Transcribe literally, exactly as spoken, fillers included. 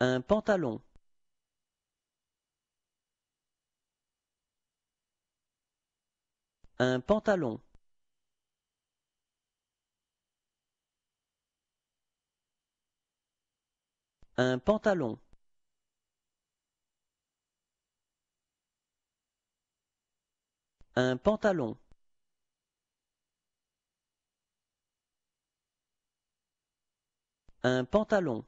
Un pantalon. Un pantalon. Un pantalon. Un pantalon. Un pantalon.